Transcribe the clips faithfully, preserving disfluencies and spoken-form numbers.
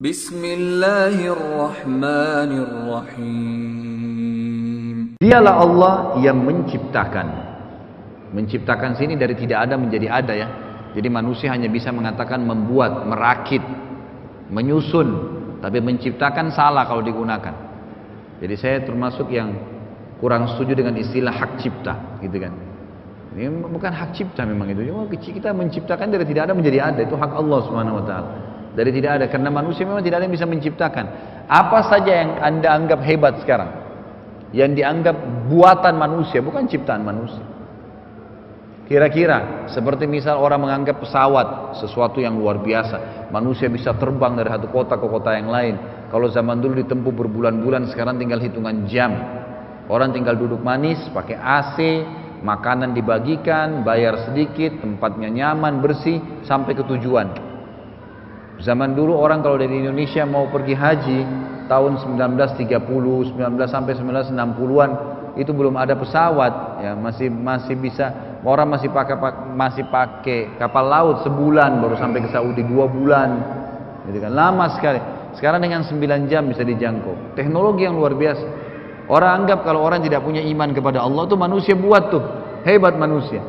Bismillahirrahmanirrahim. Dialah Allah yang menciptakan. Menciptakan sini dari tidak ada menjadi ada ya. Jadi manusia hanya bisa mengatakan membuat, merakit, menyusun. Tapi menciptakan salah kalau digunakan. Jadi saya termasuk yang kurang setuju dengan istilah hak cipta, gitu kan. Ini bukan hak cipta memang itu. Cuma kita menciptakan dari tidak ada menjadi ada, itu hak Allah Subhanahu wa taala. Dari tidak ada, karena manusia memang tidak ada yang bisa menciptakan. Apa saja yang Anda anggap hebat sekarang, yang dianggap buatan manusia, bukan ciptaan manusia. Kira-kira seperti misal orang menganggap pesawat sesuatu yang luar biasa. Manusia bisa terbang dari satu kota ke kota yang lain. Kalau zaman dulu ditempuh berbulan-bulan, sekarang tinggal hitungan jam. Orang tinggal duduk manis, pakai A C, makanan dibagikan, bayar sedikit, tempatnya nyaman, bersih, sampai ke tujuan. Zaman dulu orang kalau dari Indonesia mau pergi haji tahun seribu sembilan ratus tiga puluh, seribu sembilan ratus sampai seribu sembilan ratus enam puluhan itu belum ada pesawat ya, masih masih bisa orang masih pakai masih pakai kapal laut, sebulan baru sampai ke Saudi, dua bulan gitu kan, lama sekali. Sekarang dengan sembilan jam bisa dijangkau. Teknologi yang luar biasa. Orang anggap kalau orang tidak punya iman kepada Allah tuh manusia buat tuh, hebat manusia.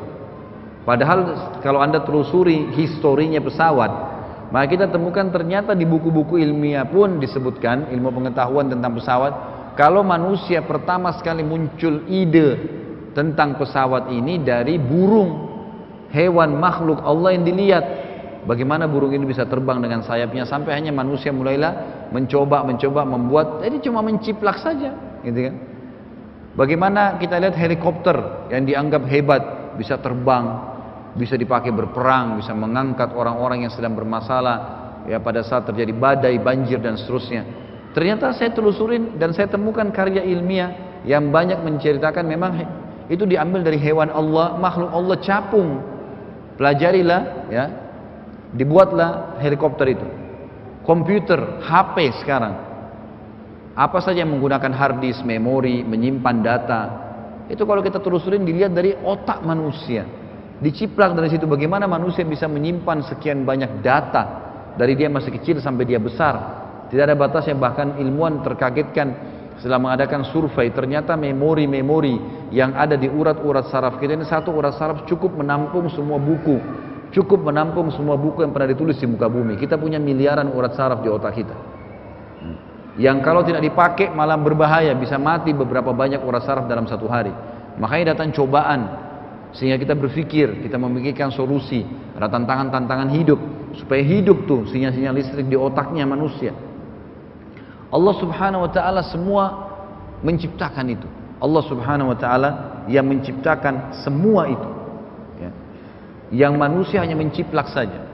Padahal kalau Anda telusuri historinya pesawat, maka kita temukan ternyata di buku-buku ilmiah pun disebutkan, ilmu pengetahuan tentang pesawat, kalau manusia pertama sekali muncul ide tentang pesawat ini dari burung, hewan makhluk Allah yang dilihat. Bagaimana burung ini bisa terbang dengan sayapnya, sampai hanya manusia mulailah mencoba-mencoba membuat, jadi cuma menciplak saja gitu kan. Bagaimana kita lihat helikopter yang dianggap hebat, bisa terbang, bisa dipakai berperang, bisa mengangkat orang-orang yang sedang bermasalah ya pada saat terjadi badai, banjir dan seterusnya. Ternyata saya telusurin dan saya temukan karya ilmiah yang banyak menceritakan memang itu diambil dari hewan Allah, makhluk Allah, capung. Pelajarilah ya, dibuatlah helikopter itu. Komputer, H P sekarang, apa saja yang menggunakan hard disk, memori, menyimpan data, itu kalau kita telusurin dilihat dari otak manusia. Diciplak dari situ bagaimana manusia bisa menyimpan sekian banyak data dari dia masih kecil sampai dia besar. Tidak ada batasnya, bahkan ilmuwan terkagetkan setelah mengadakan survei, ternyata memori-memori yang ada di urat-urat saraf kita ini, satu urat saraf cukup menampung semua buku, cukup menampung semua buku yang pernah ditulis di muka bumi. Kita punya miliaran urat saraf di otak kita. Yang kalau tidak dipakai malah berbahaya, bisa mati beberapa banyak urat saraf dalam satu hari. Makanya datang cobaan, sehingga kita berpikir, kita memikirkan solusi. Ada tantangan-tantangan hidup, supaya hidup tuh sinyal-sinyal listrik di otaknya manusia. Allah Subhanahu wa taala semua menciptakan itu. Allah Subhanahu wa taala yang menciptakan semua itu ya. Yang manusia hanya menciplak saja.